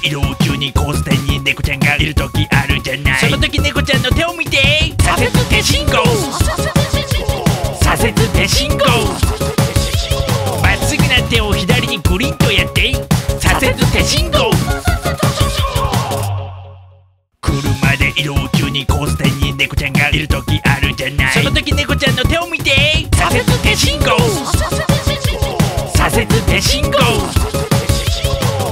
で移動中にコース店に猫ちゃんがいるときあるじゃない。その時猫ちゃんの手を見て、左折で信号、左折で信号、まっすぐな手を左にグリンとやって、左折で信号。車で移動中にコース店に猫ちゃんがいるときあるじゃない。その時猫ちゃんの手を見て、左折で信号、左折で信号、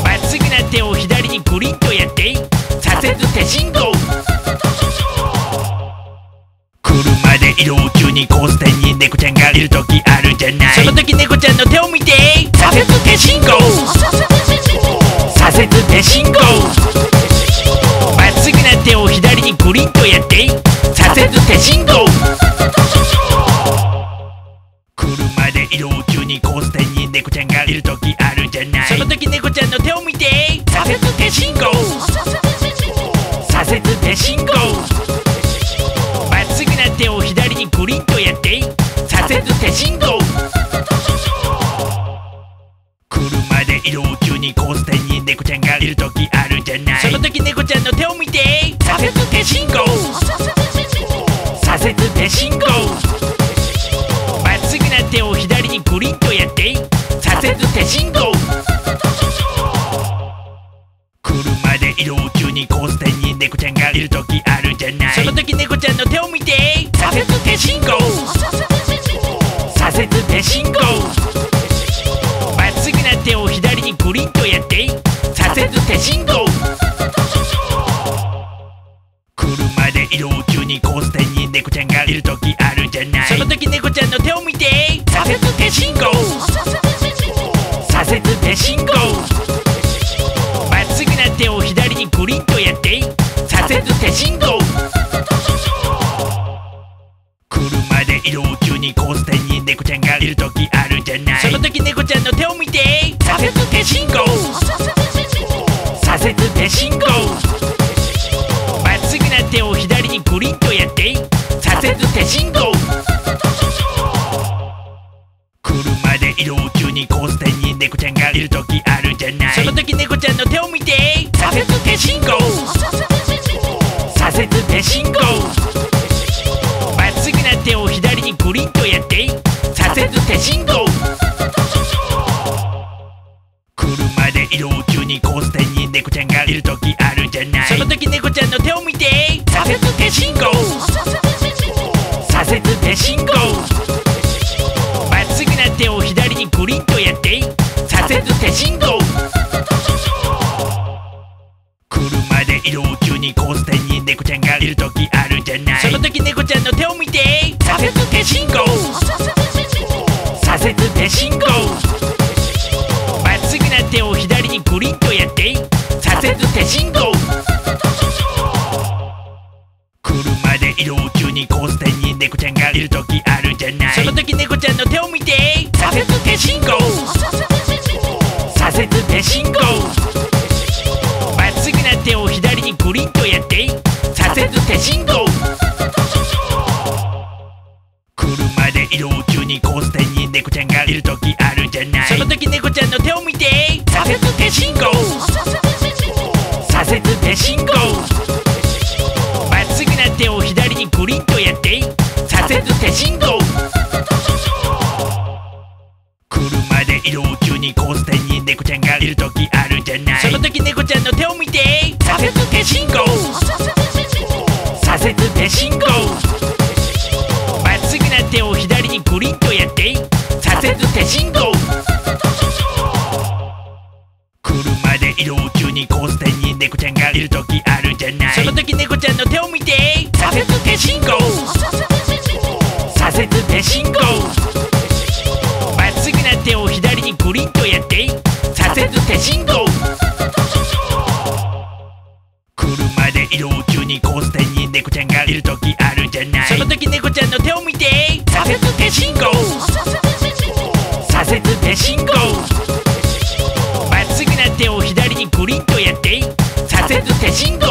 まっすぐな手を左にグリンとやって、左折で信号。車で移動中にコース店に猫ちゃんがいるときあるじゃない。その時猫ちゃんの手を見て、左折で信号、左折で信号、まっすぐな手を左にグリンとやって、左折で信号。車で移動中にコース店に猫ちゃんがいるときあるじゃない。その時猫ちゃんの手を見て、左折で信号、左折で信号、まっすぐな手を左にグリンとやって、左折で信号。車で移動中にコース店に猫ちゃんがいるときあるじゃない。その時猫ちゃんの手を見て、左折で信号、左折で信号、まっすぐな手を左にグリンとやって、左折で信号。車で移動中にコース店に猫ちゃんがいるときあるじゃない。その時猫ちゃんの手を見て、左折で信号、左折で信号、まっすぐな手を左にグリンとやって、左折で信号。車で移動中にコース店に猫ちゃんがいるときあるじゃない。その時猫ちゃんの手を見て、左折で信号、左折で信号、まっすぐな手を左にグリンとやって、左折で信号。車で移動中にコース店に猫ちゃんがいるときあるじゃない。その時猫ちゃんの手を見て、左折で信号、左折で信号、まっすぐな手を左にグリンとやって、左折で信号。車で移動中にコース店に猫ちゃんがいるときあるじゃない。その時猫ちゃんの手を見て、左折で信号、左折で信号、まっすぐな手を左にグリンとやって、左折で信号。車で移動中にコース店に猫ちゃんがいるときあるじゃない。その時猫ちゃんの手を見て、左折で信号、左折で信号、まっすぐな手を左にグリンとやって、左折で信号。車で移動中にコース店に猫ちゃんがいるときあるじゃない。その時猫ちゃんの手を見て、左折で信号、左折で信号、まっすぐな手を左にグリンとやって、左折で信号。車で移動中にコース店に猫ちゃんがいるときあるじゃない。その時猫ちゃんの手を見て、左折で信号、左折で信号、まっすぐな手を左にグリンとやって、左折で信号。車で移動中にコース店に猫ちゃんがいるときあるじゃない。その時猫ちゃんの手を見て、左折で信号、左折で信号、まっすぐな手を左にグリンとやって、左折で信号。車で移動中にコース店に猫ちゃんがいるときあるじゃない。その時猫ちゃんの手を見て、左折で信号、左折で信号、まっすぐな手を左にグリンとやって、左折で信号。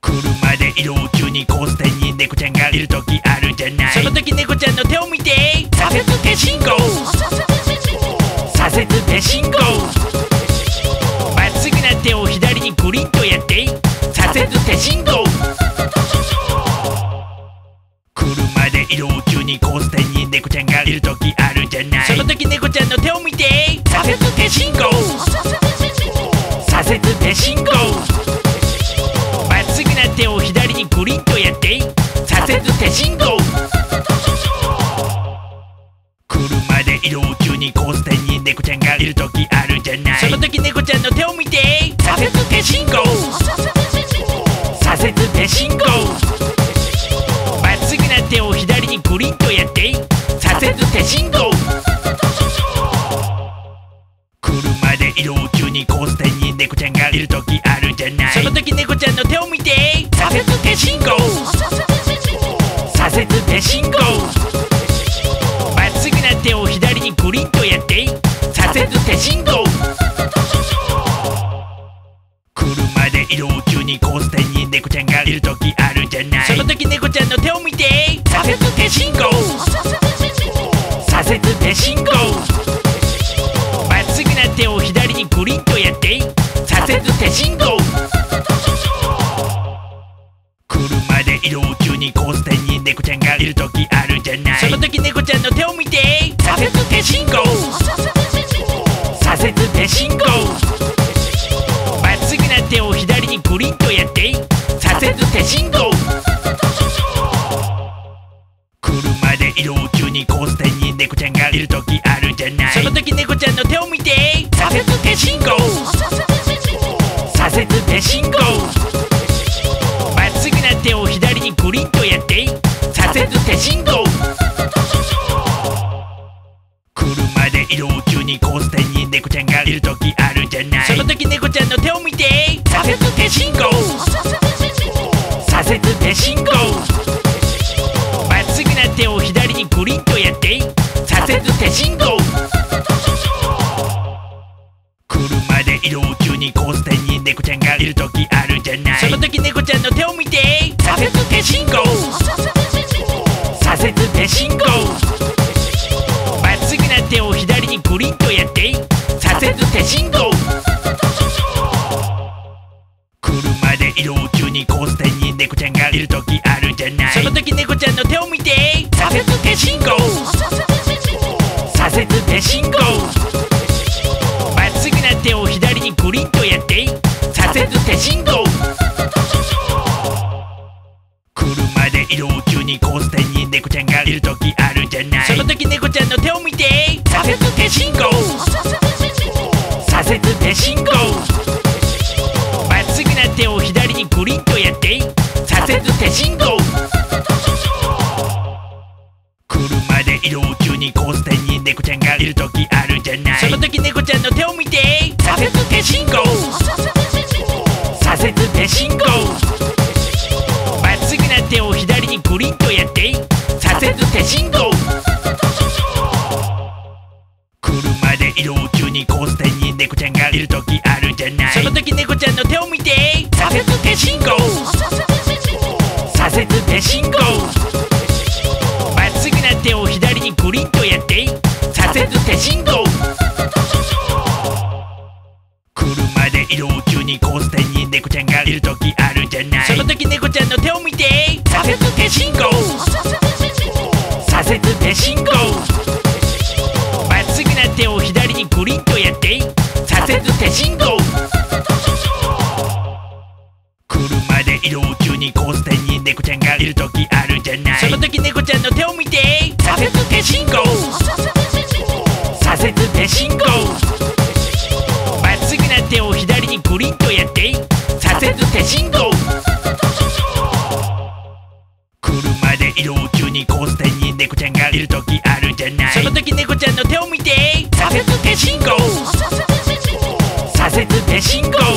車で移動中にコース店に猫ちゃんがいるときあるじゃない。その時猫ちゃんの手を見て、左折で信号、左折で信号、まっすぐな手を左にグリンとやって、左折で信号。車で移動中にコース店に猫ちゃんがいるときあるじゃない。その時猫ちゃんの手を見て、左折で信号、左折で信号、まっすぐな手を左にグリンとやって、左折で信号。車で移動中にコース店に猫ちゃんがいるときあるじゃない。その時猫ちゃんの手を見て、左折で信号、左折で信号、時あるじゃない。その時猫ちゃんの手を見て、左折で信号、左折で信号、まっすぐな手を左にグリンとやって、左折で信号。車で移動中に交差点に猫ちゃんがいる時あるじゃない。その時猫ちゃんの手を見て、左折で信号、左折で信号、まっすぐな手を左にグリンとやって、左折で信号。車で移動中に交差点に猫ちゃんがいる時あるじゃない。その時猫ちゃんの手を見て、左折で信号、左折で信号、まっすぐな手を左にグリンとやって、左折で信号。車で移動中に交差点に猫ちゃんがいる時あるじゃない。その時猫ちゃんの手を見て、左折で信号、左折で信号、まっすぐな手を左にグリンとやって、左折で信号。車で移動中に交差点に猫ちゃんがいる時あるじゃない。その時猫ちゃんの手を見て、左折で信号、左折で信号、手を左にグリンとやって、左折で信号。車で移動中に交差点に猫ちゃんがいる時あるじゃない。その時猫ちゃんの手を見て、左折で信号、左折で信号、まっすぐな手を左にグリンとやって、左折で信号。車で移動中に交差点に猫ちゃんがいる時あるじゃない。その時猫ちゃんの手を見て、左折で信号、左折で信号、まっすぐな手を左にグリンとやって、左折で信号。車で移動中に交差点に猫ちゃんがいる時あるじゃない。その時猫ちゃんの手を見て、左折で信号、左折で信号、手を左にグリンとやって、左折で信号。車で移動中に交差点に猫ちゃんがいる時あるじゃない。その時猫ちゃんの手を見て、左折で信号、左折で信号、まっすぐな手を左にグリンとやって、左折で信号。車で移動中に交差点に猫ちゃんがいる時あるじゃない。その時猫ちゃんの手を見て、左折で信号、左折で信号、まっすぐな手を左にグリンとやって、左折で信号。車で移動中に交差点に猫ちゃんがいる時あるじゃない。その時猫ちゃんの手を見て、左折で信号、左折で信号、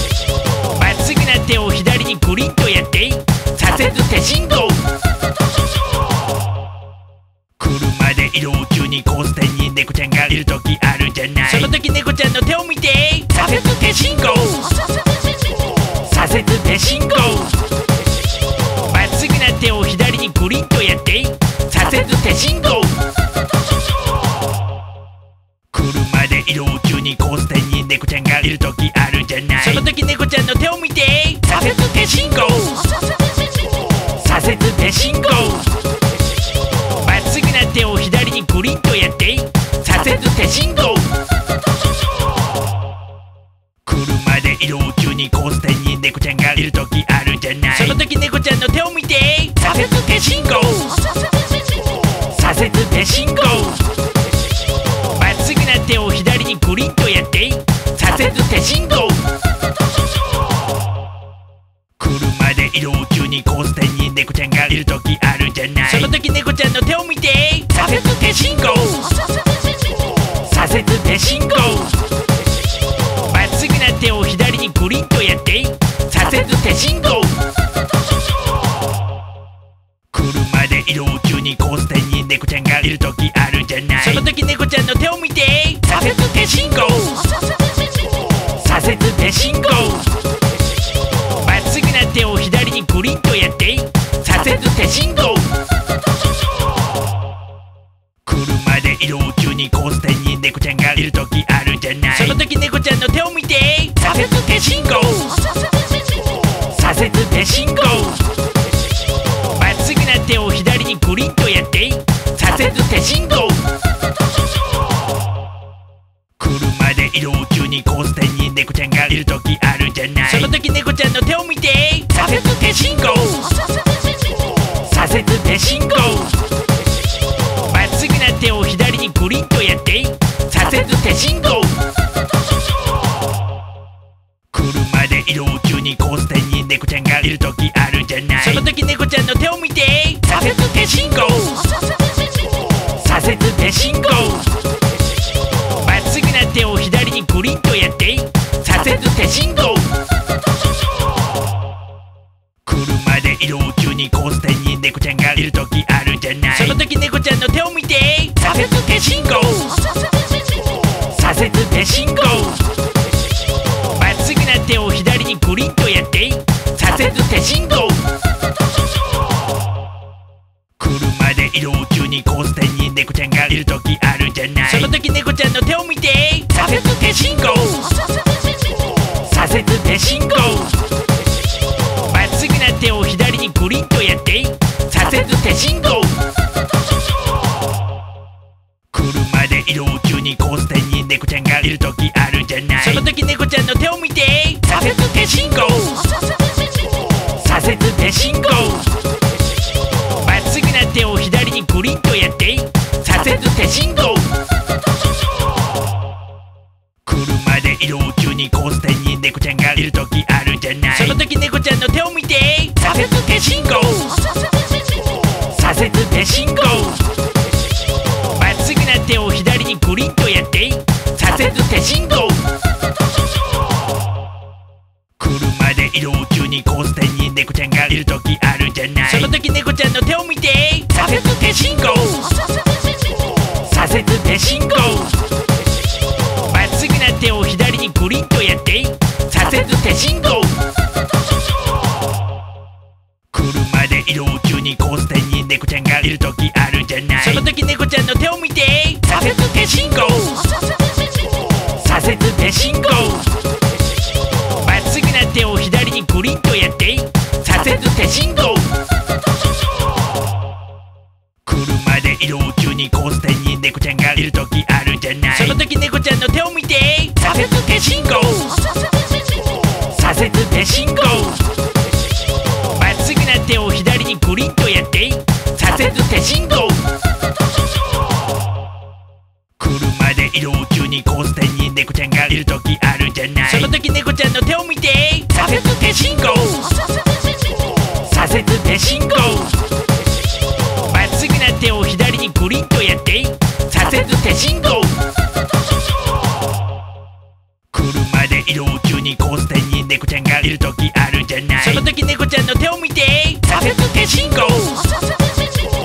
手を左にグリンとやって、左折で信号。車で移動中に交差点に猫ちゃんがいる時あるじゃない。その時猫ちゃんの手を見て、左折で信号、左折で信号、まっすぐな手を左にグリンとやって、左折で信号。車で移動中に交差点に猫ちゃんがいる時あるじゃない。その時猫ちゃんの手を見て、左折で信号、左折で信号、まっすぐな手を左にグリンとやって、左折で信号。車で移動中に交差点に猫ちゃんがいる時あるじゃない。その時猫ちゃんの手を見て、左折で信号、左折で信号、手を左にグリンとやって、左折で信号。車で移動中に交差点に猫ちゃんがいる時あるじゃない。その時猫ちゃんの手を見て、左折で信号、左折で信号、まっすぐな手を左にグリンとやって、左折で信号。車で移動中に交差点に猫ちゃんがいる時あるじゃない。その時猫ちゃんの手を見て、左折で信号、左折で信号、まっすぐな手を左にグリンとやって、左折で信号。車で移動中に交差点に猫ちゃんがいる時あるじゃない。その時猫ちゃんの手を見て、左折で信号、左折で信号、まっすぐな手を左にグリンとやって、んじゃない。その時猫ちゃんの手を見て、左折で信号、左折で信号、まっすぐな手を左にグリンとやって、左折で信号。車で移動中に交差点に猫ちゃんがいる時あるじゃない。その時猫ちゃんの手を見て、左折で信号、左折で信号、まっすぐな手を左にグリンとやって、左折で信号。車で移動中に交差点に猫ちゃんがいる時あるじゃない。その時猫ちゃんの手を見て、左折で信号、左折で信号、まっすぐな手を左にグリンとやって、左折で信号。車で移動中に交差点に猫ちゃんがいる時あるじゃない。その時猫ちゃんの手を見て、左折で信号、左折で信号、まっすぐな手を左にグリンとやって、左折で信号。車で移動中に交差点に猫ちゃんがいる時あるじゃない。その時猫ちゃんの手を見て、左折で信号、左折で信号、まっすぐな手を左にグリンとやって、左折で信号。車で移動中に交差点に猫ちゃんがいる時あるじゃない。その時猫ちゃんの手を見て、左折で信号、左折で信号、まっすぐな手を左にグリンとやって、左折で信号。車で移動中に交差点に猫ちゃんがいる時あるじゃない。その時猫ちゃんの手を見て、左折で信号、左折で信号、手を左にグリンとやって、左折で信号。車で移動中に交差点に猫ちゃんがいる時あるじゃない。その時猫ちゃんの手を見て、左折で信号、左折で信号、まっすぐな手を左にグリンとやって、左折で信号。車で移動中に交差点に猫ちゃんがいる時あるじゃない。その時猫ちゃんの手を見て、左折で信号、左折で信号、まっすぐな手を左にグリンとやって、左折で信号。車で移動中に交差点に猫ちゃんがいる時あるじゃない。その時猫ちゃんの手を見て、左折で信号、左折で信号、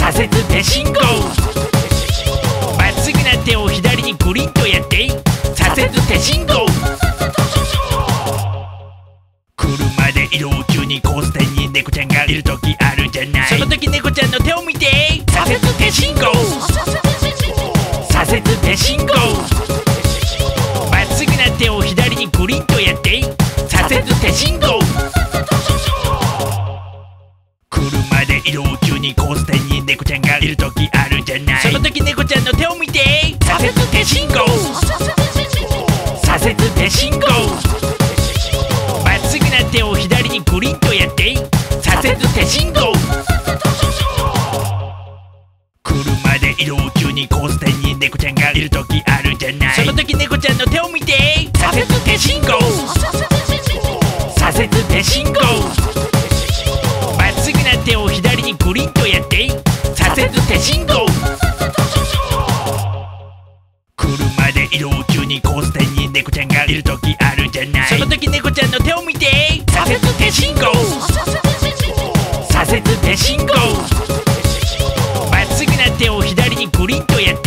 手を左にグリンとやって、左折で信号。車で移動中に交差点に猫ちゃんがいる時あるじゃない。その時猫ちゃんの手を見て、左折で信号、左折で信号、まっすぐな手を左にグリンとやって、左折で信号。車で移動中に交差点に猫ちゃんがいる時あるじゃない。その時猫ちゃんの手を見て、左折で信号、左折で信号、まっすぐな手を左にグリンとやって、左折で信号。車で移動中に交差点に猫ちゃんがいる時あるじゃない。その時猫ちゃんの手を見て、左折で信号、左折で信号、手を左にグリンとやって、左折で信号。車で移動中に交差点に猫ちゃんがいる時あるじゃない。その時猫ちゃんの手を見て、左折で信号、左折で信号、まっすぐな手を左にグリンとやって、左折で信号。車で移動中に交差点に猫ちゃんがいる時あるじゃない。その時猫ちゃんの手を見て、左折で信号、左折で信号、まっすぐな手を左にグリンとやって、左折で信号。車で移動中に交差点に猫ちゃんがいる時あるじゃない。その時猫ちゃんの手を見て、左折で信号、左折で信号、手を左にグリンとやって、左折で信号。車で移動中に交差点に猫ちゃんがいる時あるじゃない。その時猫ちゃんの手を見て、左折で信号、左折で信号、まっすぐな手を左にグリンとやっ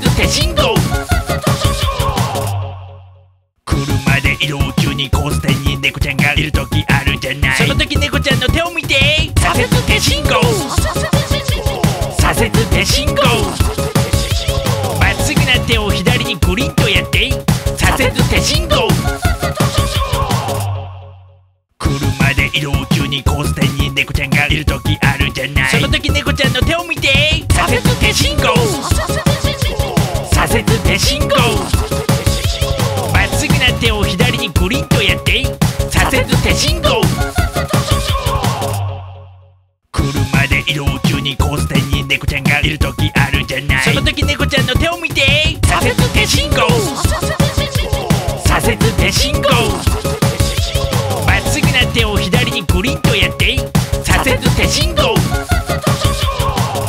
ず手信号車で移動中に交差点に猫ちゃんがいる時あるじゃない。その時猫ちゃんの手を見て左折手信号左折手信号まっすぐな手を左にグリンとやって左折手信号車で移動中に交差点に猫ちゃんがいる時あるじゃない。その時猫ちゃんの手を見て左折手信号左折手信号まっすぐな手を左にグリンとやって左折手信号車で移動中に交差点に猫ちゃんがいる時あるじゃない。その時猫ちゃんの手を見て左折手信号左折手信号まっすぐな手を左にグリンとやって左折手信号車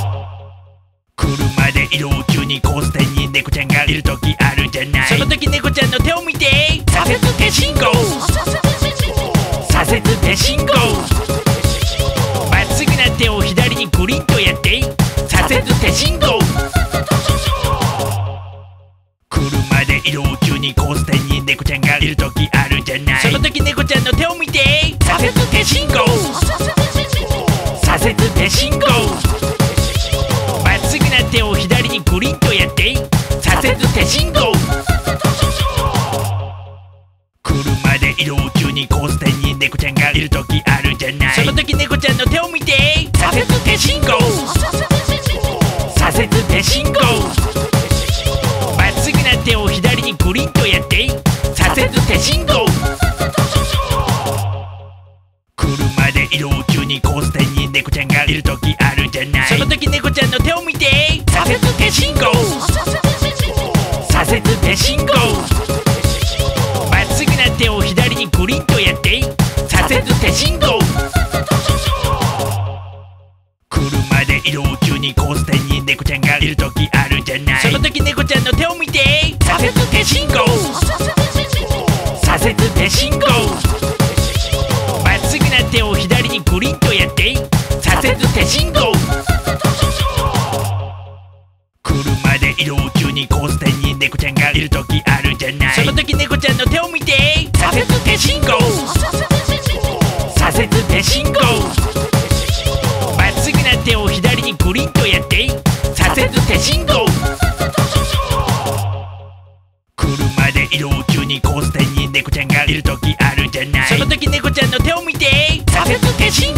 で移動中に交差点に猫ちゃんがいる時あるじゃない。その時猫ちゃんの手を見て左折手信号左折手信号まっすぐな手を左にグリンとやって左折手信号車で移動中に交差点に猫ちゃんがいる時あるじゃない。その時猫ちゃんの手を見て左折手信号左折手信号手を左にグリンとやって左折手信号車で移動中に交差点に猫ちゃんがいる時あるじゃない。その時猫ちゃんの手を見て左折手信号左折手信号まっすぐな手を左にグリンとやって左折手信号車で移動中に交差点に猫ちゃんがいる時あるじゃない。その時猫ちゃんの手を見て左折手信号左折手信号まっすぐな手を左にグリンとやって左折手信号車で移動中に交差点に猫ちゃんがいる時あるじゃない。その時猫ちゃんの手を見て左折手信号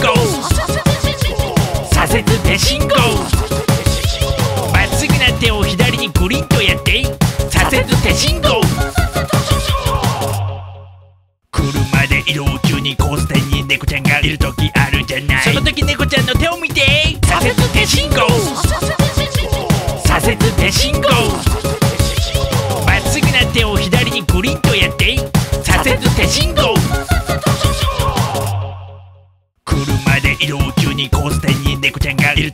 左折手信号手を左にグリンとやって左折手信号車で移動中に交差点に猫ちゃんがいる時ある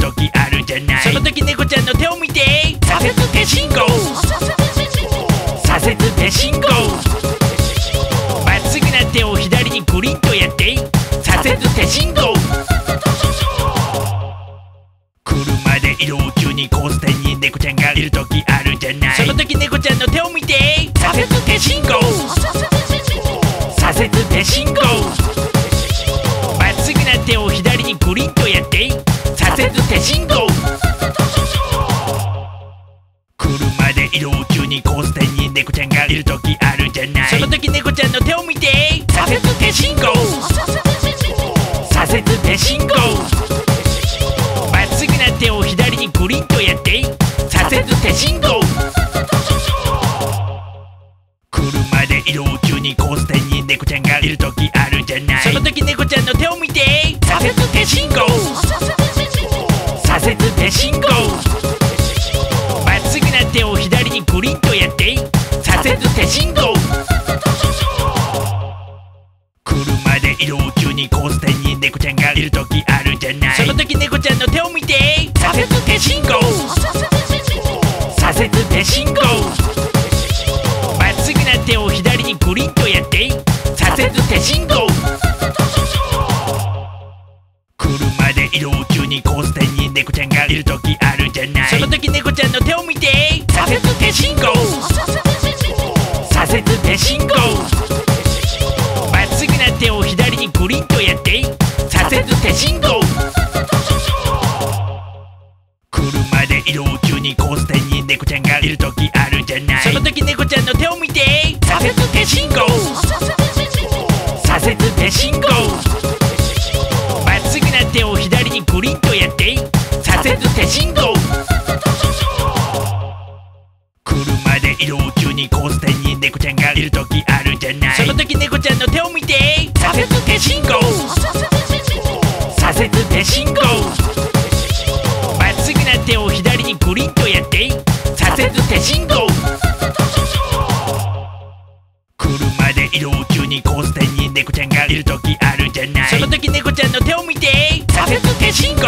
じゃない。その時猫ちゃんの手を見て左折手信号左折手信号まっすぐな手を左にグリンとやって左折手信号車で移動中に交差点に猫ちゃんがいる時あるじゃない。その時猫ちゃんの手を見て左折手信号左折手信号まっすぐな手を左にグリンとやって左折手信号車で移動中に交差点に猫ちゃんがいる時あるじゃない。その時猫ちゃんの手を見て左折手信号左折手信号手を左にグリンとやって左折手信号車で移動中に交差点に猫ちゃんがいる時あるじゃない。その時猫ちゃんの手を見て左折手信号左折手信号まっすぐな手を左にグリンとやって左折手信号車で移動中に交差点に猫ちゃんがいる時あるじゃない。その時猫ちゃんの手を見て左折手信号左折手信号まっすぐな手を左にグリンとやって左折手信号車で移動中に交差点に猫ちゃんがいる時あるじゃない。その時猫ちゃんの手を見て左折手信号左折手信号手を左にグリンとやって左折手信号車で移動中に交差点に猫ちゃんがいる時あるじゃない。その時猫ちゃんの手を見て左折手信号左折手信号まっすぐな手を左にグリンとやって左折手信号車で移動中に交差点に猫ちゃんがいる時あるじゃない。その時猫ちゃんの手を見て左折手信号左折手信号まっすぐな手を左にグリンとやって左折手信号車で移動中に交差点に猫ちゃんがいる時あるじゃない。その時猫ちゃんの手を見て左折で進行左折で進行まっすぐな手を左にグリンとやって左折で進行車で移動中にコースターに猫ちゃんがいるときあるじゃないその時猫ちゃんの手を見て左折で進行左折で進行まっすぐな手を左にグリンとやって左折で進行車で移動中にコースターに猫ちゃんがいるときあるじゃないその時猫ちゃんの手を見て左折で進行左折で進行まっすぐな手を左にグリンとやって左折で進行車で移動中にコースターに猫ちゃんがいるときあるじゃないその時猫ちゃんの手を見て左折で進行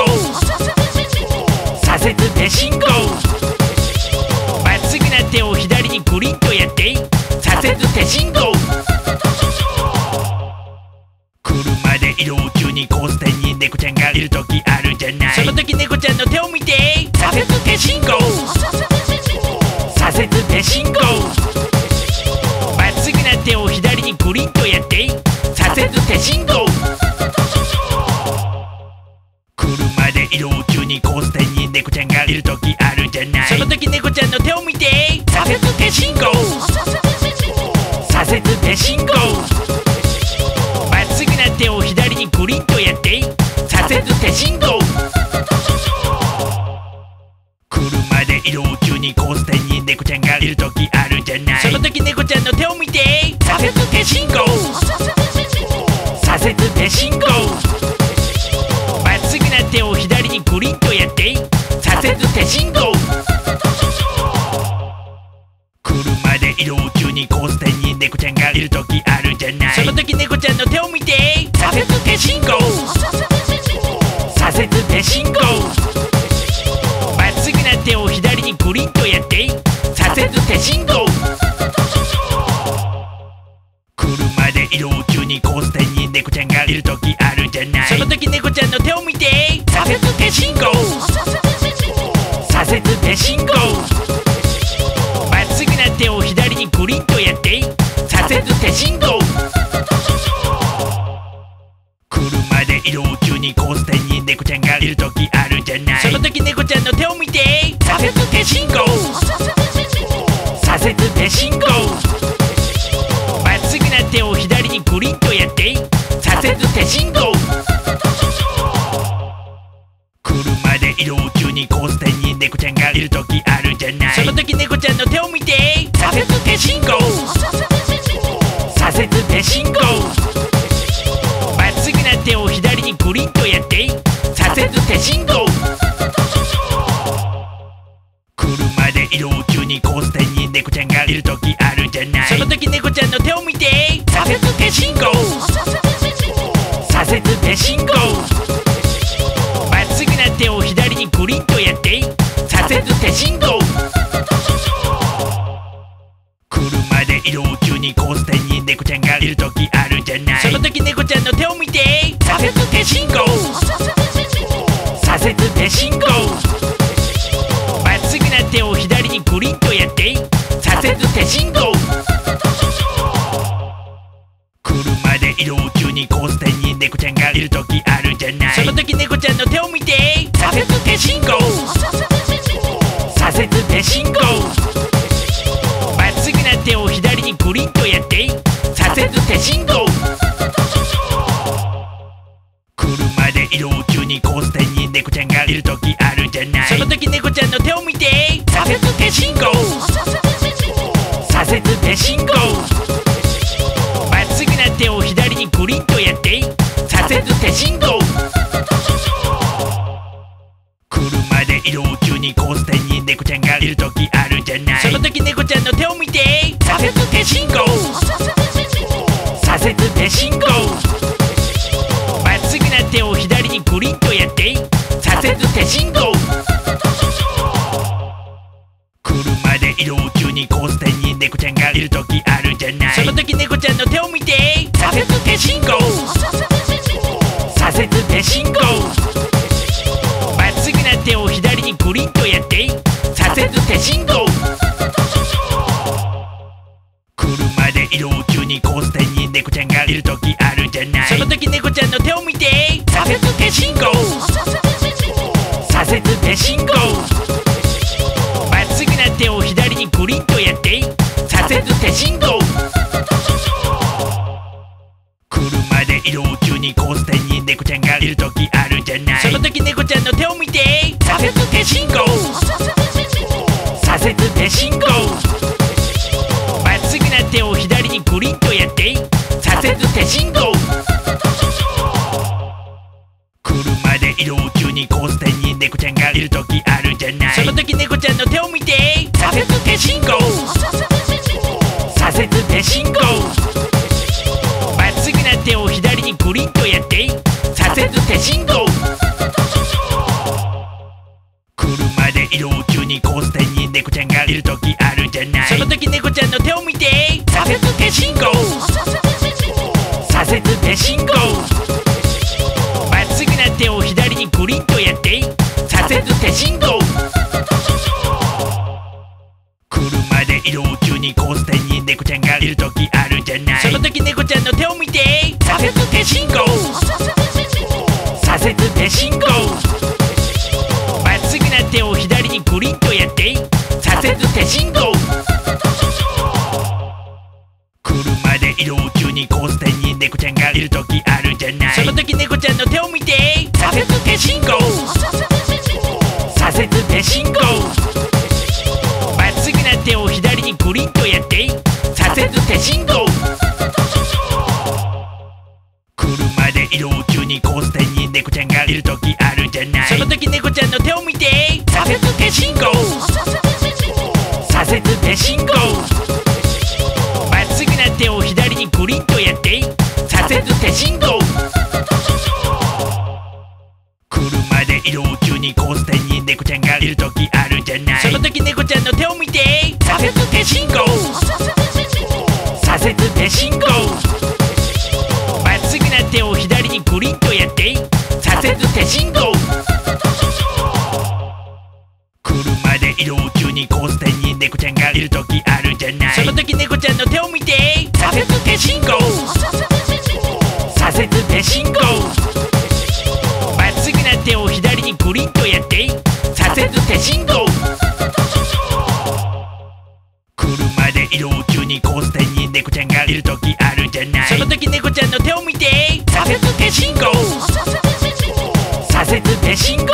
左折で進行手を左にグリンとやって左折で進行車で移動中にコースターに猫ちゃんがいるときあるじゃないその時猫ちゃんの手を見て左折で進行左折で進行まっすぐな手を左にグリンとやって左折で進行車で移動中にコースターに猫ちゃんがいるときあるじゃないその時猫ちゃんの手を見て左折で進行左折で進行まっすぐな手を左にグリンとやって左折で進行車で移動中にコースターに猫ちゃんがいるときあるじゃないその時猫ちゃんの手を見て左折で進行左折で進行手を左にグリンとやって左折で進行車で移動中にコースターに猫ちゃんがいるときあるじゃないその時猫ちゃんの手を見て左折で進行左折で進行まっすぐな手を左にグリンとやって左折で進行車で移動中にコースターに猫ちゃんがいるときあるじゃないその時猫ちゃんの手を見て左折で進行左折で進行まっすぐな手を左にグリンとやって左折で進行車で移動中にコースターに猫ちゃんがいるときあるじゃないその時猫ちゃんの手を見て左折で進行左折で進行手を左にグリンとやって左折で進行車で移動中にコースターに猫ちゃんがいるときあるじゃないその時猫ちゃんの手を見て左折で進行左折で進行まっすぐな手を左にグリンとやって左折で進行車で移動中にコースターに猫ちゃんがいるときあるじゃないその時猫ちゃんの手を見て左折で進行左折で進行まっすぐな手を左にグリンとやって左折で進行車で移動中にコースターに猫ちゃんがいるときあるじゃないその時猫ちゃんの手を見て左折で進行左折で進行手を左にグリンとやって左折で進行車で移動中にコースターに猫ちゃんがいるときあるじゃないその時猫ちゃんの手を見て左折で進行左折で進行まっすぐな手を左にグリンとやって左折で進行車で移動中にコースターに猫ちゃんがいるときあるじゃないその時猫ちゃんの手を見て左折で進行左折で進行まっすぐな手を左にグリンとやって左折で進行車で移動中にコースターに猫ちゃんがいるときあるじゃないその時猫ちゃんの手を見て左折で進行左折で進行手を左にグリンとやって左折で進行車で移動中にコースターに猫ちゃんがいるときあるじゃないその時猫ちゃんの手を見て左折で進行左折で進行まっすぐな手を左にグリンとやって左折で進行にコース店に猫ちゃんがいる時あるじゃない。その時猫ちゃんの手を見て、左折で信号、左折で信号、まっすぐな手を左にグリンとやって、左折で信号。車で移動中にコース店に猫ちゃんがいる時あるじゃない。その時猫ちゃんの手を見て、左折で信号、左折で信号、まっすぐな手を左にグリンとやって、左折で信号。車で移動中にコース店に猫ちゃんがいる時あるじゃない。その時猫ちゃんの手を見て、左折で信号、左折で信号、まっすぐな手を左にグリンとやって、左折で信号。車で移動中にコース店に猫ちゃんがいる時あるじゃない。その時猫ちゃんの手を見て、左折で信号、左折で信号、まっすぐな手を左にグリンとやって、左折で信号。車で移動中にコース店に猫ちゃんがいる時あるじゃない。その時猫ちゃんの手を見て、左折で信号、左折で信号、手を左にグリンとやって、左折で信号。車で移動中にコース店に猫ちゃんがいる時あるじゃない。その時猫ちゃんの手を見て、左折で信号、左折で信号、まっすぐな手を左にグリンとやって、左折で信号。車で移動中にコース店に猫ちゃんがいる時あるじゃない。その時猫ちゃんの手を見て、左折で信号、左折で信号、まっすぐな手を左にグリンとやって、左折で信号。車で移動中にコース店に猫ちゃんがいる時あるじゃない。その時猫ちゃんの手を見て、左折で信号、左折で信号、まっすぐな手を左にグリンとやって、左折で信号。車で移動中にコース店に猫ちゃんがいる時あるじゃない。その時猫ちゃんの手を見て、左折で信号、左折で信号、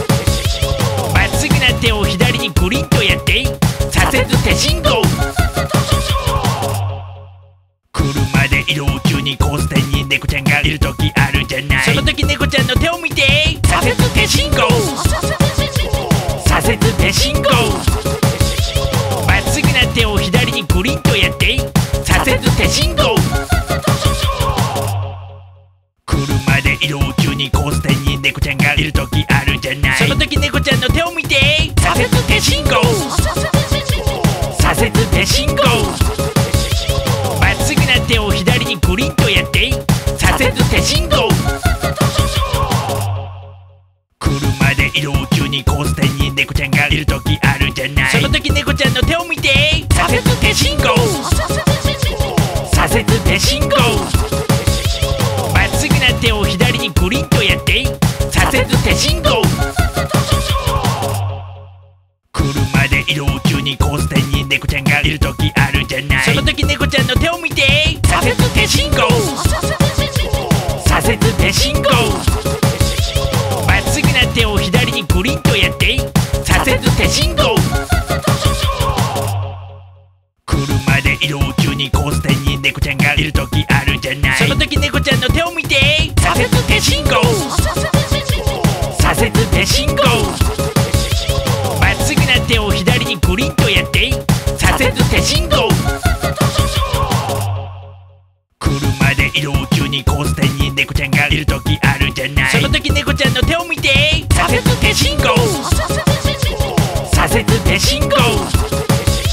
まっすぐな手を左にグリンとやって、左折で信号。車で移動中にコース店に猫ちゃんがいる時あるじゃない。その時猫ちゃんの手を見て、左折で信号、左折で信号、まっすぐな手を左にグリンとやって、左折で信号。車で移動中にコース店に猫ちゃんがいる時あるじゃない。その時猫ちゃんの手を見て、左折で信号、左折で信号、まっすぐな手を左にグリンとやって、左折で信号。車で移動中にコース店に猫ちゃんがいる時あるじゃない。その時猫ちゃんの手を見て、左折で信号、左折で信号、まっすぐな手を左にグリンとやって、左折で信号。車で移動中にコース店に猫ちゃんがいる時あるじゃない。その時猫ちゃんの手を見て、左折で信号、左折で信号、まっすぐな手を左にグリンとやって、左折で信号。車で移動中にコース店に猫ちゃんがいる時あるじゃない。その時猫ちゃんの手を見て、左折で信号、左折で信号、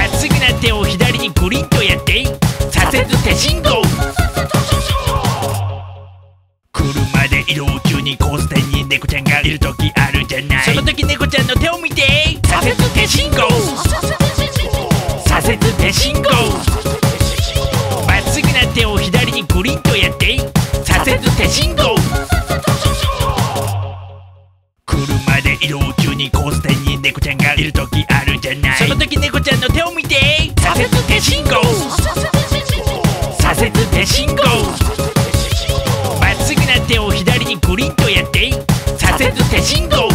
まっすぐな手を左にグリンとやって、左折で信号。車で移動中にコース店に猫ちゃんがいる時あるじゃない。その時猫ちゃんの手を見て、左折で信号、左折で信号、まっすぐな手を左にグリンとやって、左折で信号。車で移動中にコース店に猫ちゃんがいる時あるじゃない。その時猫ちゃんの手を見て、左折で信号、左折で信号、まっすぐな手を左にグリンとやって、左折で信号。車で移動中にコース店に猫ちゃんがいる時あるじゃない。その時猫ちゃんの手を見て、左折で信号、左折で信号、で移動中にコース店に猫ちゃんがいるときあるじゃない。その時猫ちゃんの手を見て、左折で信号、左折で信号、まっすぐな手を左にグリンとやって、左折で信号。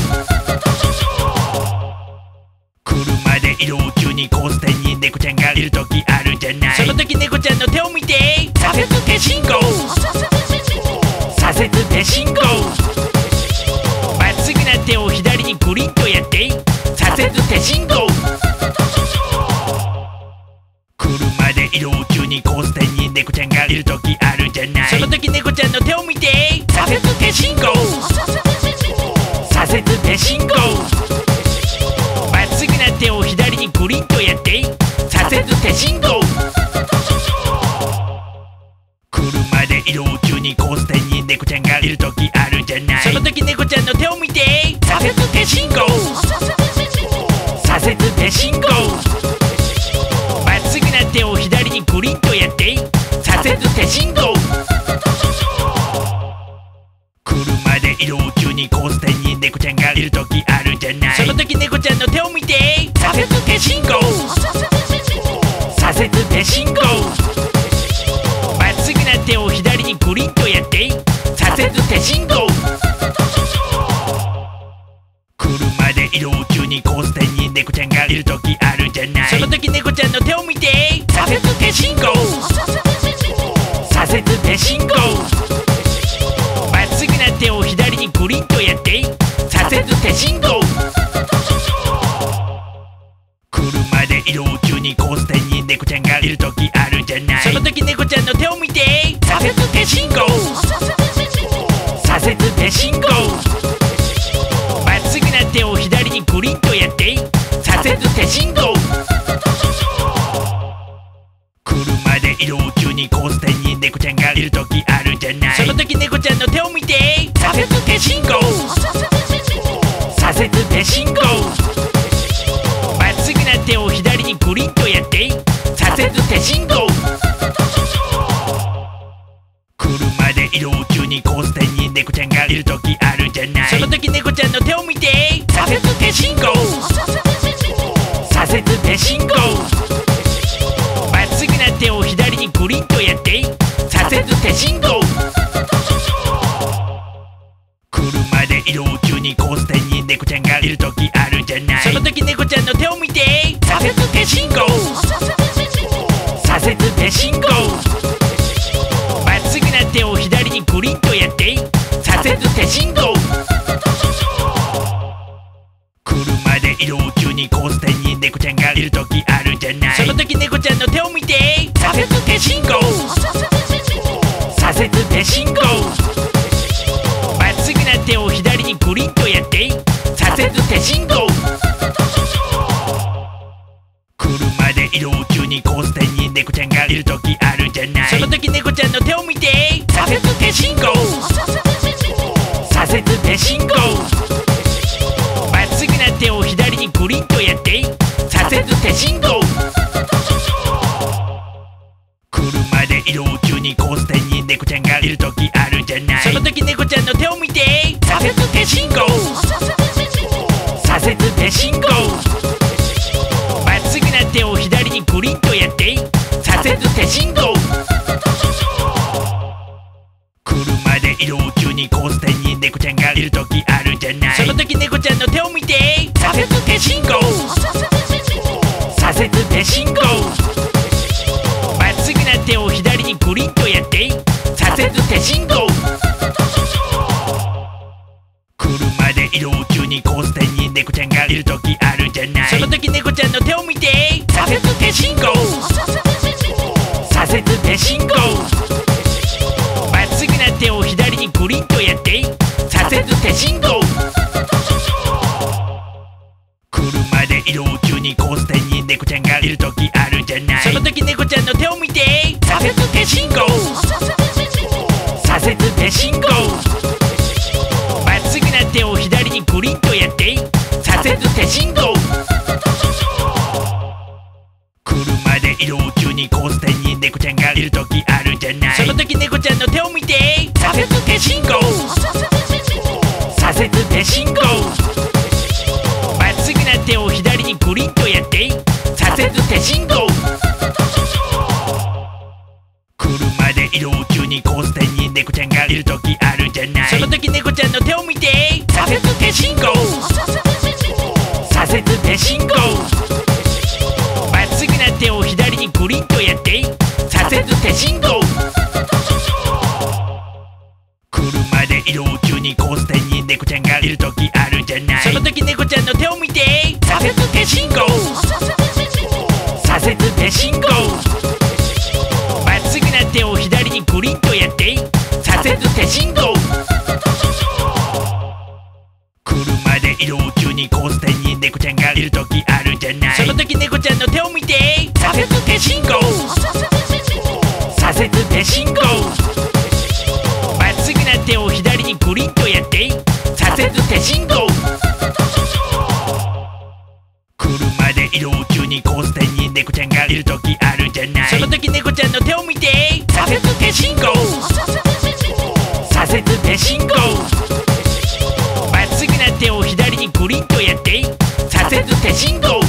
車で移動中にコース店に猫ちゃんがいるときあるじゃない。その時猫ちゃんの手を見て、左折で信号、左折で信号、まっすぐな手を左にグリンとやって、左折で信号。車で移動中にコース店に猫ちゃんがいるときあるじゃない。その時猫ちゃんの手を見て、左折で信号、左折で信号、まっすぐな手を左にグリンとやって、左折で信号。車で移動中にコース店に猫ちゃんがいるときあるじゃない。その時猫ちゃんの手を見て、左折で信号、左折で信号、まっすぐな手を左にグリンとやって、左折で信号。車で移動中にコース店に猫ちゃんがいるときあるじゃない。その時猫ちゃんの手を見て、左折で信号、左折で信号、手を左にグリンとやって、左折で信号。車で移動中にコース店に猫ちゃんがいるときあるじゃない。その時猫ちゃんの手を見て、左折で信号、左折で信号、まっすぐな手を左にグリンとやって、左折で信号。車で移動中にコース店に猫ちゃんがいるときあるじゃない。その時猫ちゃんの手を見て、左折で信号、左折で信号、まっすぐな手を左にグリンとやって、左折で信号。車で移動中にコース店に猫ちゃんがいるときあるじゃない。その時猫ちゃんの手を見て、左折で信号、左折で信号、まっすぐな手を左にグリンとやって、左折で信号。車で移動中にコース店に猫ちゃんがいるときあるじゃない。その時猫ちゃんの手を見て、左折で信号、左折で信号、まっすぐな手を左にグリンとやって、左折で信号。車で移動中にコース店に猫ちゃんがいるときあるじゃない。その時猫ちゃんの手を見て、左折で信号、左折で信号、まっすぐな手を左にグリンとやって、左折で信号。車で移動中にコース店に猫ちゃんがいるときあるじゃない。その時猫ちゃんの手を見て、左折で信号、左折で信号、まっすぐな手を左にグリンとやって、左折で信号。車で移動中にコース店に猫ちゃんがいるときあるじゃない。その時猫ちゃんの手を見て、左折で信号、左折で信号、まっすぐな手を左にグリンとやって、左折で信号。車で移動中にコース店に猫ちゃんがいるときあるじゃない。その時猫ちゃんの手を見て、左折で信号、左折で信号、手を左にグリンとやって、左折で信号。車で移動中にコース店に猫ちゃんがいるときあるじゃない。その時猫ちゃんの手を見て、左折で信号、左折で信号、まっすぐな手を左にグリンとやって、左折で信号。車で移動中にコース店に猫ちゃんがいるときあるじゃない。その時猫ちゃんの手を見て、左折で信号、左折で信号、まっすぐな手を左にグリンとやって、左折で信号。車で移動中にコース店に猫ちゃんがいるときあるじゃない。その時猫ちゃんの手を見て、左折で信号、左折で信号、まっすぐな手を左にグリンとやって、左折で信号。車で移動中にコース店に猫ちゃんがいるときあるじゃない。その時猫ちゃんの手を見て、左折で信号、左折で信号、移動中にコース点に猫ちゃんがいる時あるじゃない。その時猫ちゃんの手を見て、左折で信号、左折で信号、まっすぐな手を左にグリンとやって、左折で信号。車で移動中にコース点に猫ちゃんがいる時あるじゃない。その時猫ちゃんの手を見て、左折で信号、左折で信号、まっすぐな手を左にグリンとやって、左折で信号。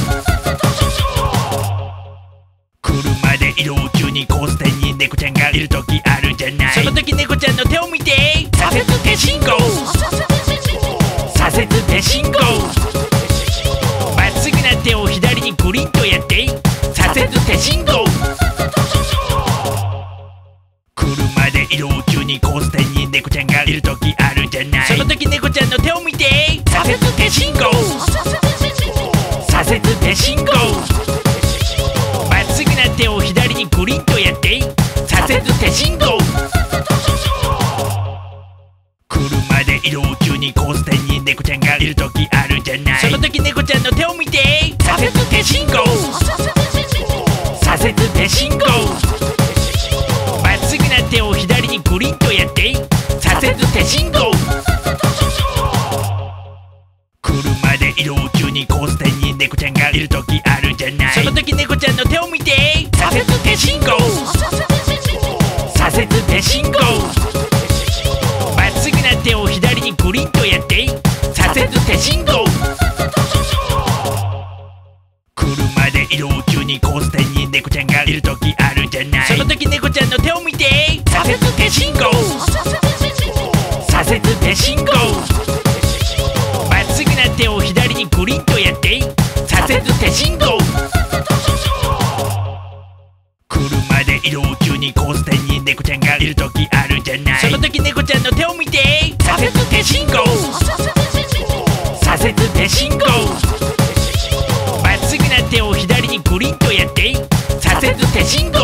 車で移動中にコース点に猫ちゃんがいる時あるじゃない。その時猫ちゃんの手を見て、左折で信号、左折で信号、まっすぐな手を左にグリンとやって、左折で信号。車で移動中にコース点に猫ちゃんがいる時あるじゃない。その時猫ちゃんの手を見て、左折で信号、左折で信号、まっすぐな手を左にグリンとやって、左折で信号。車で移動中にコース点に猫ちゃんがいる時あるじゃない。その時猫ちゃんの手を見て、左折で信号、左折で信号、手を左にグリンとやって、左折で信号。車で移動中にコース点に猫ちゃんがいる時あるじゃない。その時猫ちゃんの手を見て、左折で信号、左折で信号、まっすぐな手を左にグリンとやって、左折で信号。車で移動中にコース点に猫ちゃんがいる時あるじゃない。その時猫ちゃんの手を見て、左折で信号、左折で信号、まっすぐな手を左にグリンとやって、左折で信号。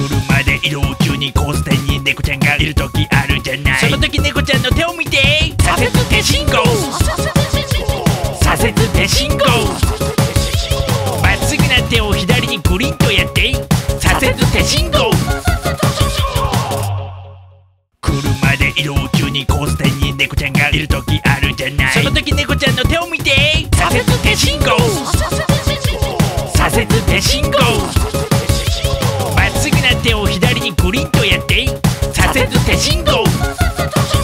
車で移動中にコース点に猫ちゃんがいる時あるじゃない。その時猫ちゃんの手を見て、左折で信号、左折で信号、まっすぐな手を左にグリンとやって、左折で信号。車で移動中にコース点に猫ちゃんがいる時あるじゃない。その時猫ちゃんの手を見て、左折で信号、左折で信号、まっすぐな手を左にグリンとやって、左折で信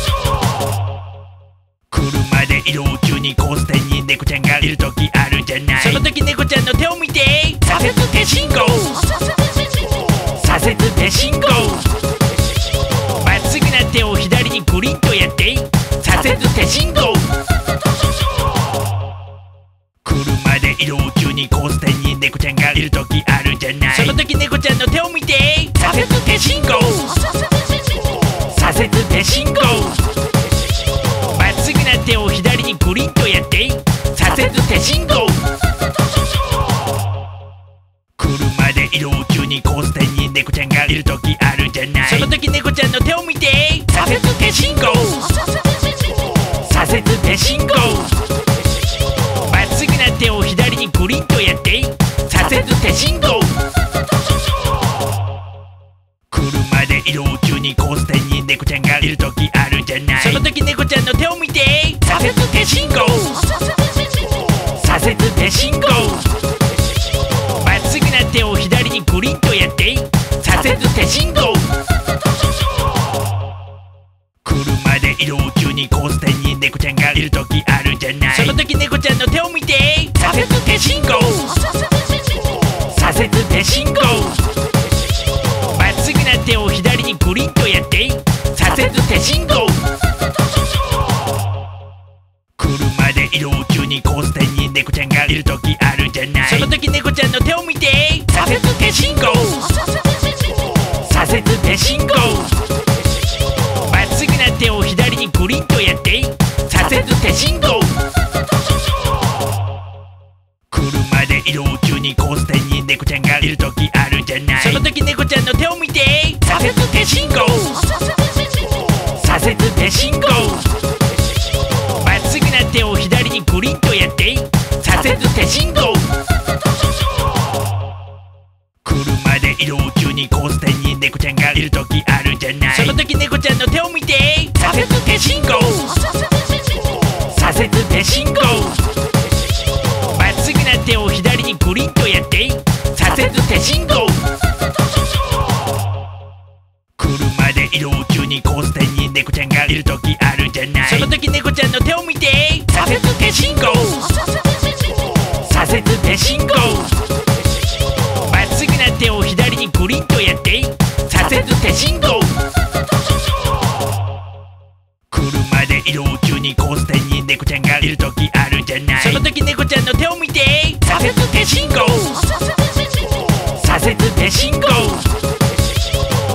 号。車で移動中にコース点に猫ちゃんがいる時あるじゃない。その時猫ちゃんの手を見て、左折で信号、左折で信号、まっすぐな手を左にグリンとやって、左折で信号。車で移動中にコース点に猫ちゃんがいる時あるじゃない。その時猫ちゃんの手を見て、左折で信号、左折で信号、まっすぐな手を左にグリンとやって、左折で信号。車で移動中にコース点に猫ちゃんがいる時あるじゃない。その時猫ちゃんの手を見て、左折で信号、左折で信号、まっすぐな手を左にグリンとやって、左折で信号。車で移動中にコース点に猫ちゃんがいる時あるじゃない。その時猫ちゃんの手を見て、左折で信号、左折で信号、まっすぐな手を左にグリンとやって、左折で信号。車で移動中にコース点に猫ちゃんがいる時あるじゃない。その時猫ちゃんの手を見て、左折で信号、左折で信号、まっすぐな手を左にグリンとやって、左折で信号。車で移動中にコース点に猫ちゃんがいる時あるじゃない。その時猫ちゃんの手を見て、左折で信号、左折で信号、まっすぐな手を左にグリンとやって、左折で信号。車で移動中にコース点に猫ちゃんがいる時あるじゃない。その時猫ちゃんの手を見て、左折で信号、左折で信号、まっすぐな手を左にグリンとやって、左折で信号。車で移動中にコース点に猫ちゃんがいる時あるじゃない。その時猫ちゃんの手を見て、左折で信号、左折で信号、道中にコース店に猫ちゃんがいる時あるじゃない。その時猫ちゃんの手を見て、左折で信号、左折で信号、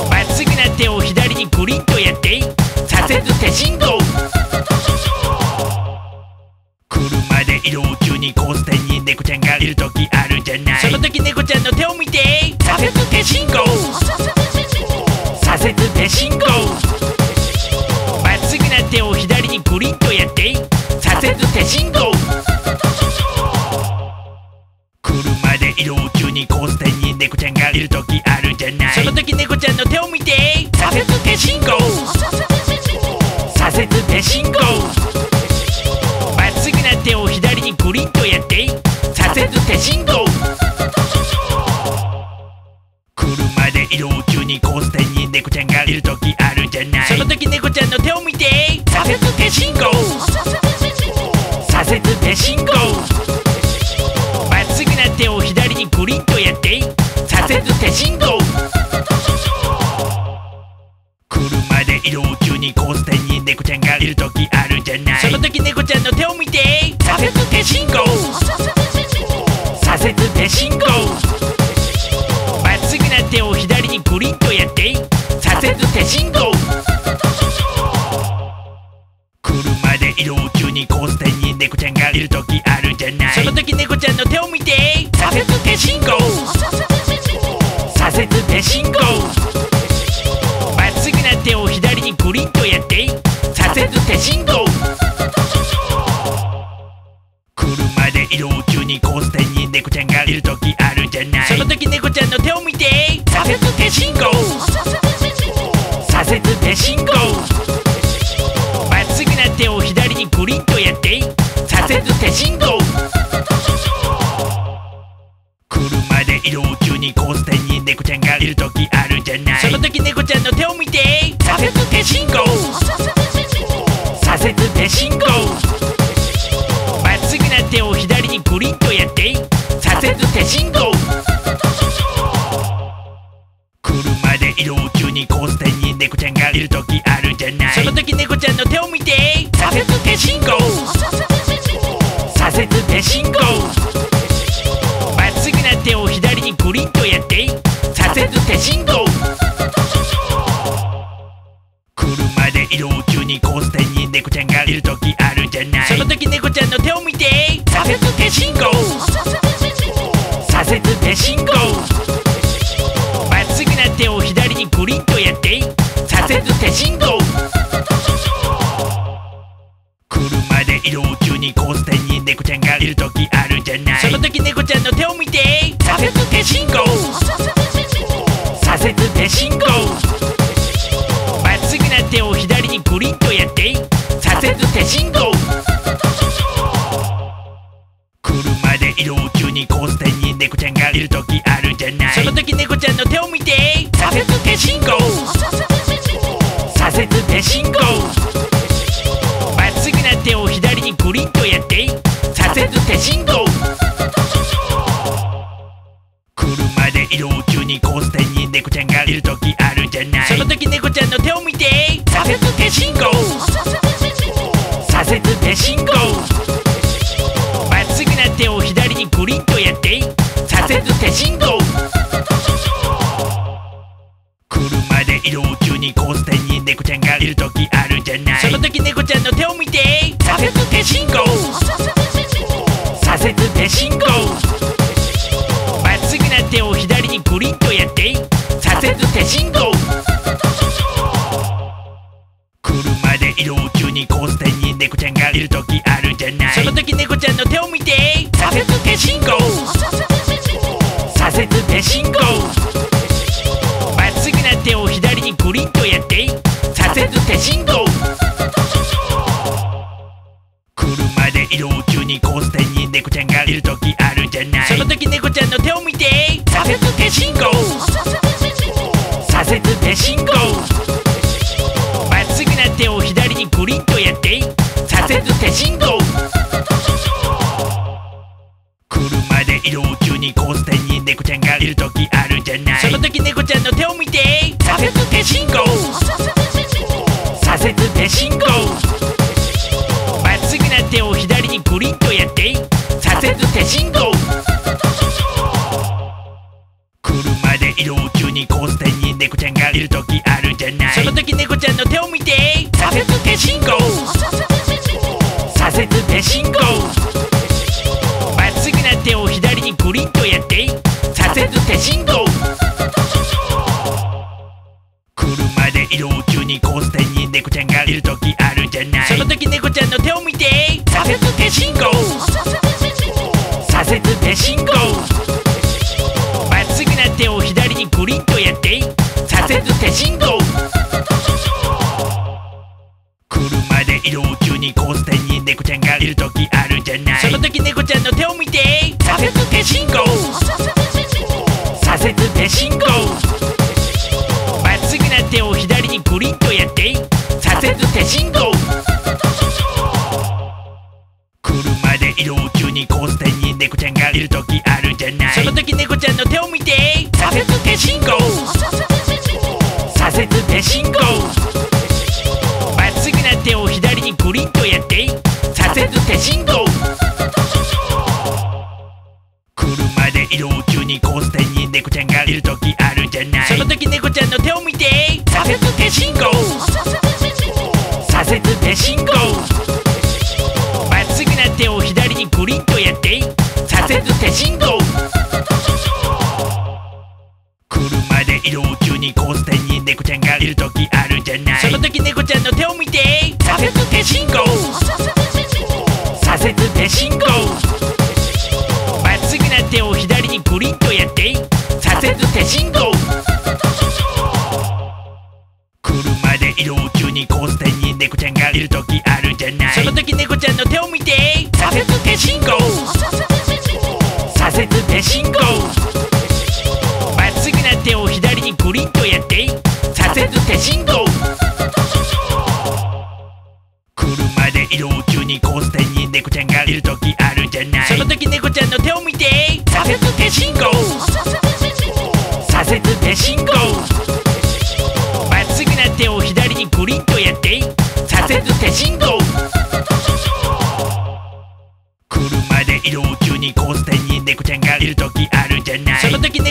まっすぐな手を左にグリンとやって、左折で信号。車で移動中にコース店に猫ちゃんがいる時あるじゃない。その時猫ちゃんの手を見て、左折で信号、左折で信号、まっすぐな手を左にグリンとやって、左折で信号。車で移動中にコース店に猫ちゃんがいる時あるじゃない。その時猫ちゃんの手を見て、左折で信号、左折で信号、まっすぐな手を左にグリンとやって、左折で信号。車で移動中にコース店に猫ちゃんがいる時あるじゃない。その時猫ちゃんの手を見て、左折で信号、左折で信号、まっすぐな手を左にグリンとやって、左折で信号。車で移動中にコース店に猫ちゃんがいる時あるじゃない。その時猫ちゃんの手を見て、左折で信号、左折で信号、手を左にグリンとやって、左折で信号。車で移動中にコース店に猫ちゃんがいる時あるじゃない。その時猫ちゃんの手を見て、左折で信号、左折で信号、まっすぐな手を左にグリンとやって、左折で信号。車で移動中にコース店に猫ちゃんがいる時あるじゃない。その時猫ちゃんの手を見て、左折で信号、左折で信号、まっすぐな手を左にグリンとやって、左折で信号。車で移動中にコース店に猫ちゃんがいる時あるじゃない。その時猫ちゃんの手を見て、左折で信号、左折で信号、まっすぐな手を左にグリンとやって、左折で信号。車で移動中にコース店に猫ちゃんがいる時あるじゃない。その時猫ちゃんの手を見て、左折で信号、左折で信号、まっすぐな手を左にグリンとやって、左折で信号。車で移動中にコース店に猫ちゃんがいる時あるじゃない。その時猫ちゃんの手を見て、左折で信号、左折で信号、手を左にグリンとやって、左折で信号。車で移動中にコース店に猫ちゃんがいる時あるじゃない。その時猫ちゃんの手を見て、左折で信号、左折で信号、まっすぐな手を左にグリンとやって、左折で信号。車で移動中にコース店に猫ちゃんがいる時あるじゃない。その時猫ちゃんの手を見て、左折で信号、左折で信号、まっすぐな手を左にグリンとやって、左折で信号。車で移動中にコース店に猫ちゃんがいる時あるじゃない。その時猫ちゃんの手を見て、左折で信号、左折で信号、まっすぐな手を左にグリンとやって、左折で信号。車で移動中にコース店に猫ちゃんがいる時あるじゃない。その時猫ちゃんの手を見て、左折で信号、左折で信号、まっすぐな手を左にグリンとやって、左折で信号。車で移動中にコース店に猫ちゃんがいる時あるじゃない。その時猫ちゃんの手を見て、左折で信号、左折で信号、手を左にグリンとやって、左折で信号。車で移動中にコース店に猫ちゃんがいる時あるじゃない。その時猫ちゃんの手を見て、左折で信号、左折で信号、まっすぐな手を左にグリンとやって、左折で信号。車で移動中にコース店に猫ちゃんがいる時あるじゃない。その時猫ちゃんの手を見て、左折で信号、左折で信号、ず手信号車で移動中に交差点に猫ちゃんがいる時あるじゃない。その時猫ちゃんの手を見て左折手信号左折手信号まっすぐな手を左にグリンとやって左折手信号車で移動中に交差点に猫ちゃんがいる時あるじゃない。その時猫ちゃんの手を見て左折手信号左折手信号まっすぐな手を左にグリンとやって左折手信号車で移動中に交差点に猫ちゃんがいる時あるじゃない。その時猫ちゃんの手を見て左折手信号左折手信号まっすぐな手を左にグリンとやって左折手信号車で移動中に交差点に猫ちゃんがいる時あるじゃない。その時猫ちゃんの手を見て左折手信号左折手信号まっすぐな手を左にグリンとやって左折手信号車で移動中に交差点に猫ちゃんがいる時あるじゃない。その時猫ちゃんの手を見て左折手信号左折手信号まっすぐな手を左にグリンとやって左折手信号車で移動中に交差点に猫ちゃんがいる時あるじゃない。その時猫ちゃんの手を見て左折手信号左折手信号まっすぐな手を左にグリンとやって左折手信号車で移動中に交差点に猫ちゃんがいる時あるじゃない。その時猫ちゃんの手を見て左折手信号左折手信号まっすぐな手を左にグリンとやって左折手信号車で移動中に交差点に猫ちゃんがいる時あるじゃない。その時猫ちゃんの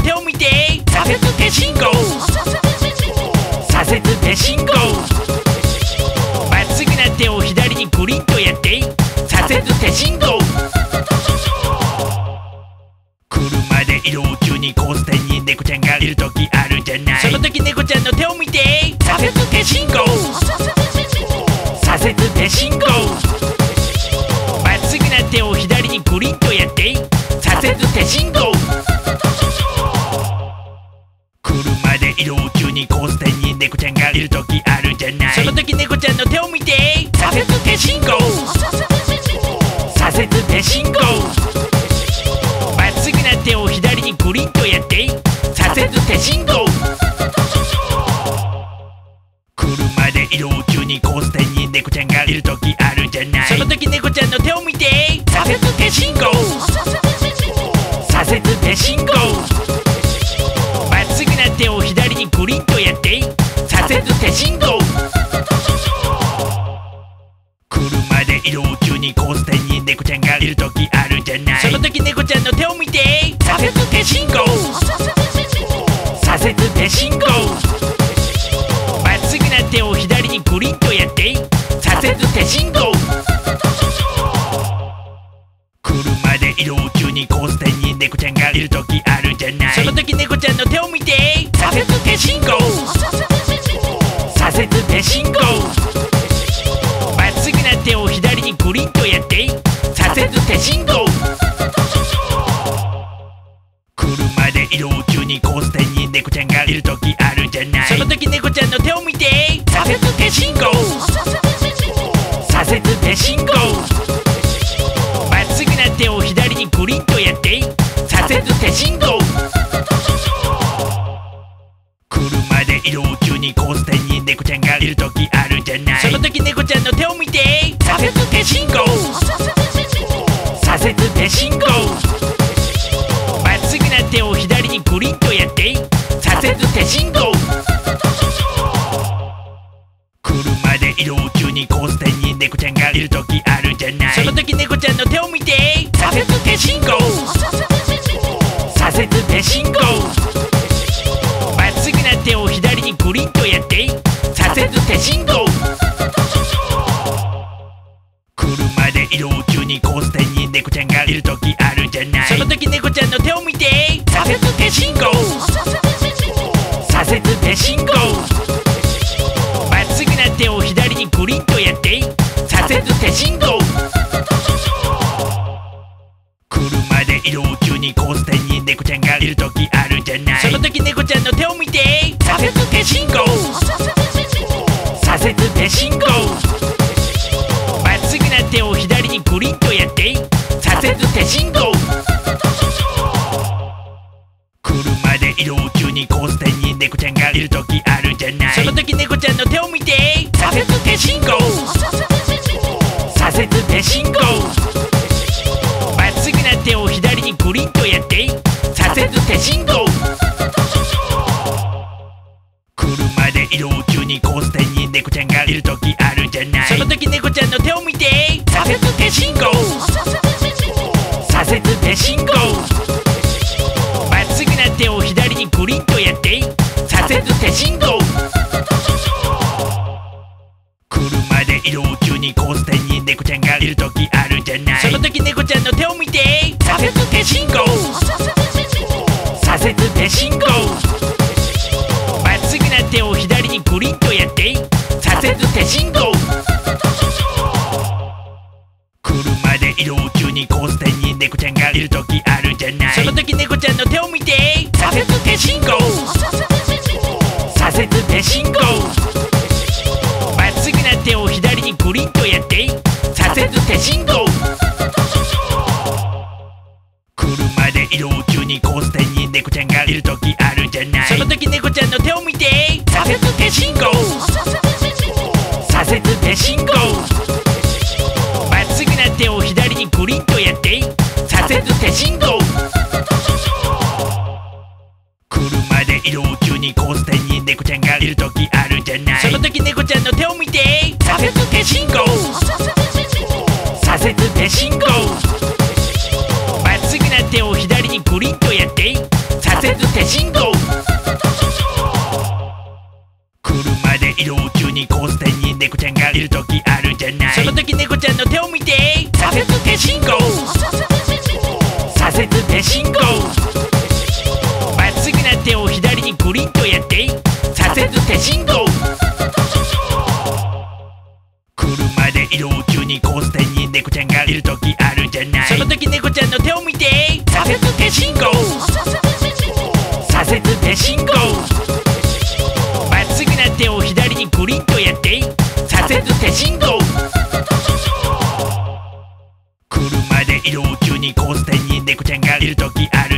手を見て左折手信号左折手信号まっすぐな手を左にグリンとやって左折手信号車で移動中に交差点に猫ちゃんがいる時あるじゃない。その時猫ちゃんの手を見て左折手信号左折手信号まっすぐな手を左にグリンとやって左折手信号車で移動中に交差点に猫ちゃんがいる時あるじゃない。その時猫ちゃんの手を見て左折手信号左折手信号まっすぐな手を左にグリンとやって左折手信号車で移動中に交差点に猫ちゃんがいる時あるじゃない。その時猫ちゃんの手を見て左折手信号左折手信号まっすぐな手を左にグリンとやって左折手信号車で移動中に交差点に猫ちゃんがいる時あるじゃない。その時猫ちゃんの手を見て左折手信号左折手信号まっすぐな手を左にグリンとやって左折手信号車で移動中に交差点に猫ちゃんがいる時あるじゃない。その時猫ちゃんの手を見て左折手信号左折手信号まっすぐな手を左にグリンとやって左折手信号車で移動中に交差点に猫ちゃんがいる時あるじゃない。その時猫ちゃんの手を見て左折手信号左折手信号まっすぐな手を左にグリンとやって左折手信号車で移動中に交差点に猫ちゃんがいる時あるじゃない。その時猫ちゃんの手を見て左折手信号左折手信号まっすぐな手を左にグリンとやって左折手信号車で移動中に交差点に猫ちゃんがいる時あるじゃない。その時猫ちゃんの手を見て左折手信号左折手信号まっすぐな手を左にグリンとやって左折手信号車で移動中に交差点に猫ちゃんががいるときあるじゃない。そのとき猫ちゃんの手を見て、左折で信号、左折で信号、まっすぐな手を左にグリンとやって、左折で信号。車で移動中に交差点に猫ちゃんがいるときあるじゃない。そのとき猫ちゃんの手を見て、左折で信号、左折で信号、まっすぐな手を左にグリンとやって、左折で信号。車で移動中に交差点に猫ちゃんがいるときあるじゃない。そのとき猫ちゃんの手を見て、左折で信号、左折で信号、まっすぐな手を左にグリンとやって、左折で信号。車で移動中に交差点に猫ちゃんがいるときあるじゃない。そのとき猫ちゃんの手を見て、左折で信号、左折で信号、まっすぐな手を左にグリンとやって、左折で信号。車で移動中に交差点に猫ちゃんがいるときあるじゃない。そのとき猫ちゃんの手を見て、左折で信号、左折で信号、手を左にグリンとやって、左折で信号。車で移動中に交差点に猫ちゃんがいるときあるじゃない。そのとき猫ちゃんの手を見て、左折で信号、左折で信号、まっすぐな手を左にグリンとやって、左折で信号。車で移動中に交差点に猫ちゃんがいるときあるじゃない。そのとき猫ちゃんの手を見て、左折で信号、左折で信号、まっすぐな手を左にグリンとやって、左折で信号。車で移動中に交差点に猫ちゃんがいるときあるじゃない。そのとき猫ちゃんの手を見て、左折で信号、左折で信号、手を左にグリンとやって、左折で信号。車で移動中に交差点に猫ちゃんがいるときあるじゃない。そのとき猫ちゃんの手を見て、左折で信号、左折で信号、まっすぐな手を左にグリンとやって、左折で信号。車で移動中に交差点に猫ちゃんがいるときある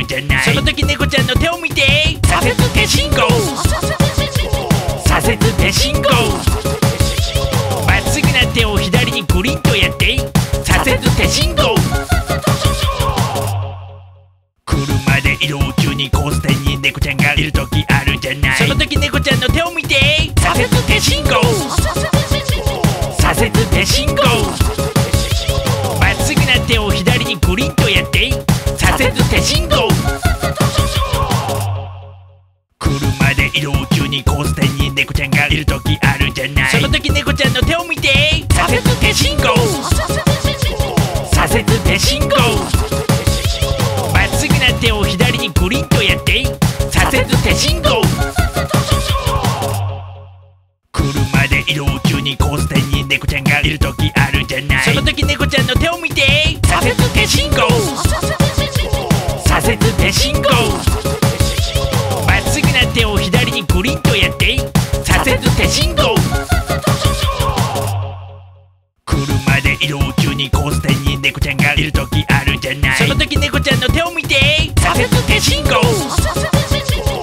じゃない。そのとき猫ちゃんの手を見て、左折で信号、左折で信号、まっすぐな手を左にグリンとやって、左折で信号。車で移動中に交差点に猫ちゃんがいるときあるじゃない。そのとき猫ちゃんの手を見て、左折で信号、左折で信号、手を左にグリンとやって、左折で信号。車で移動中に交差点に猫ちゃんがいるときあるじゃない。そのとき猫ちゃんの手を見て、左折で信号、左折で信号、まっすぐな手を左にグリンとやって、左折で信号。車で移動中に交差点に猫ちゃんがいるときあるじゃない。そのとき猫ちゃんの手を見て、左折で信号、左折で信号、まっすぐな手を左にグリンとやって、左折で信号。車で移動中に交差点に猫ちゃんがいるときあるじゃない。そのとき猫ちゃんの手を見て、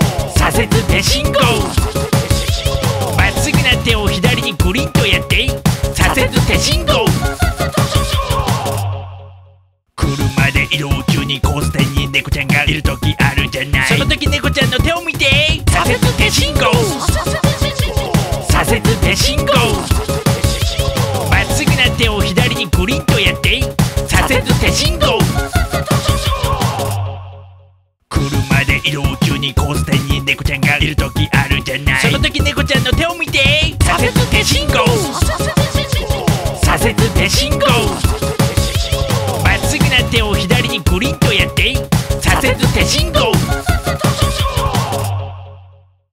左折で信号、左折で信号、手を左にグリンとやって、左折で信号。車で移動中に交差点に猫ちゃんがいるときあるじゃない。そのとき猫ちゃんの手を見て、左折で信号、左折で信号、まっすぐな手を左にグリンとやって、左折で信号。車で移動中に交差点に猫ちゃんがいるときあるじゃない。そのとき猫ちゃんの手を見て、左折で信号、左折で信号、まっすぐな手を左にグリンとやって、左折で信号。車で移動中に交差点に猫ちゃんがいるときあるじゃない。そのとき猫ちゃんの手を見て、左折で信号、左折で信号、まっすぐな手を左ピッとやってい左折手信号車で移動中に交差点に猫ちゃんがいる時あるじゃない。その時猫ちゃんの手を見て左折手信号左折手信号まっすぐな手を左にグリッとやって左折手信号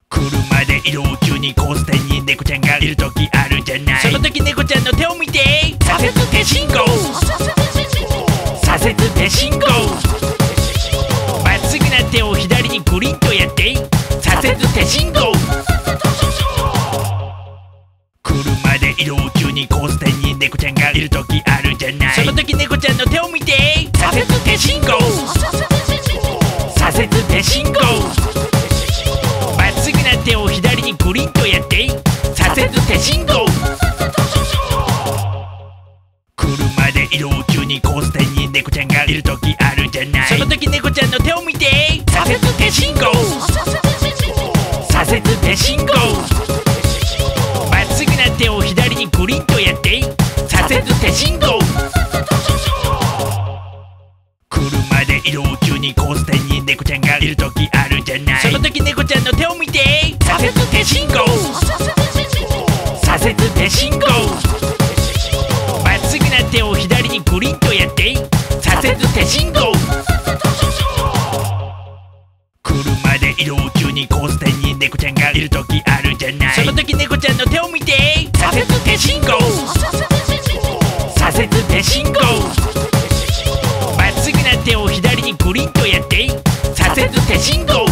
車で移動中に交差点に猫ちゃんがいる時あるじゃない。その時猫ちゃんの手を見て左折手信号左折手信号まっすぐな手を左にグリッとやって左折手信号車で移動中に交差点に猫ちゃんがいる時あるじゃない。その時猫ちゃんの手を見て左折手信号左折手信号手を左にグリッとやって左折手信号車で移動中に交差点に猫ちゃんがいる時あるじゃない。その時猫ちゃんの手を見て左折手信号左折手信号まっすぐな手を左にグリッとやって左折手信号車で移動中に交差点に猫ちゃんがいる時あるじゃない。その時猫ちゃんの手を見て左折手信号左折手信号まっすぐな手を左にグリッとやって左折手信号車で移動中に交差点に猫ちゃんがいる時あるじゃない。その時猫ちゃんの手を見て左折手信号左折手信号まっすぐな手を左にグリッとやって左折手信号